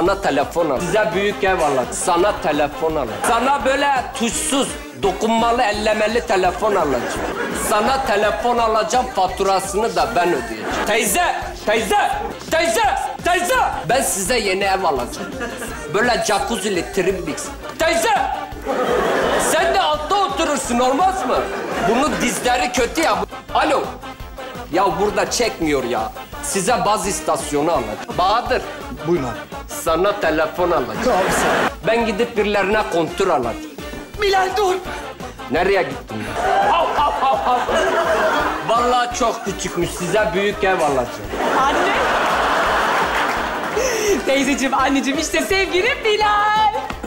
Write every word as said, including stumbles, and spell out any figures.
sana telefon alır. Size büyük ev alır, sana telefon alır. Sana böyle tuşsuz, dokunmalı, ellemeli telefon alacağım. Sana telefon alacağım, faturasını da ben ödeyeceğim. Teyze, teyze, teyze, teyze! Ben size yeni ev alacağım. Böyle jacuzzi'li trimbix. Teyze! Sen de altta oturursun, olmaz mı? Bunun dizleri kötü ya. Alo! Ya burada çekmiyor ya. Size baz istasyonu alacağım. Bahadır. Buyurun abi. Sana telefon alacağım. Ben gidip birilerine kontur alacağım. Bilal dur! Nereye gittin? Hav hav hav hav! Vallahi çok küçükmüş. Size büyük ev alacağım. Anne! Teyzeciğim, anneciğim işte sevgilim Bilal.